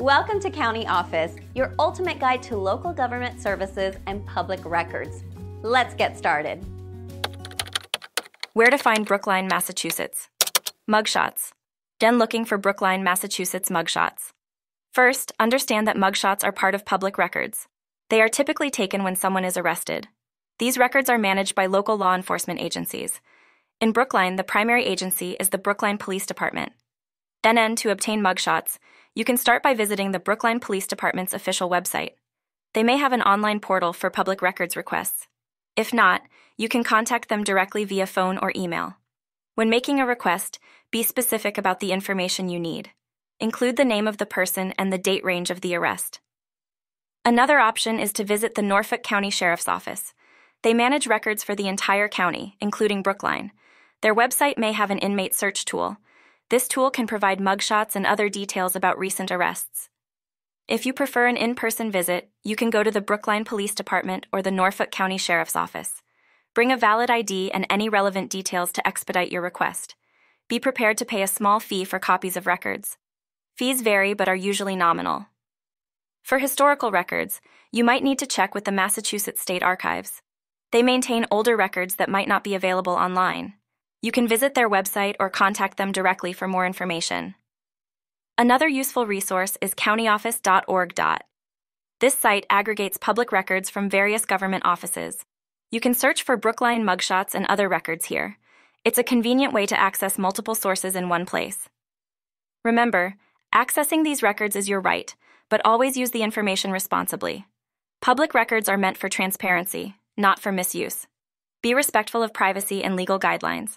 Welcome to County Office, your ultimate guide to local government services and public records. Let's get started. Where to find Brookline, Massachusetts. Mugshots. Again, looking for Brookline, Massachusetts mugshots. First, understand that mugshots are part of public records. They are typically taken when someone is arrested. These records are managed by local law enforcement agencies. In Brookline, the primary agency is the Brookline Police Department. Then, to obtain mugshots, you can start by visiting the Brookline Police Department's official website. They may have an online portal for public records requests. If not, you can contact them directly via phone or email. When making a request, be specific about the information you need. Include the name of the person and the date range of the arrest. Another option is to visit the Norfolk County Sheriff's Office. They manage records for the entire county, including Brookline. Their website may have an inmate search tool. This tool can provide mugshots and other details about recent arrests. If you prefer an in-person visit, you can go to the Brookline Police Department or the Norfolk County Sheriff's Office. Bring a valid ID and any relevant details to expedite your request. Be prepared to pay a small fee for copies of records. Fees vary but are usually nominal. For historical records, you might need to check with the Massachusetts State Archives. They maintain older records that might not be available online. You can visit their website or contact them directly for more information. Another useful resource is CountyOffice.org. This site aggregates public records from various government offices. You can search for Brookline mugshots and other records here. It's a convenient way to access multiple sources in one place. Remember, accessing these records is your right, but always use the information responsibly. Public records are meant for transparency, not for misuse. Be respectful of privacy and legal guidelines.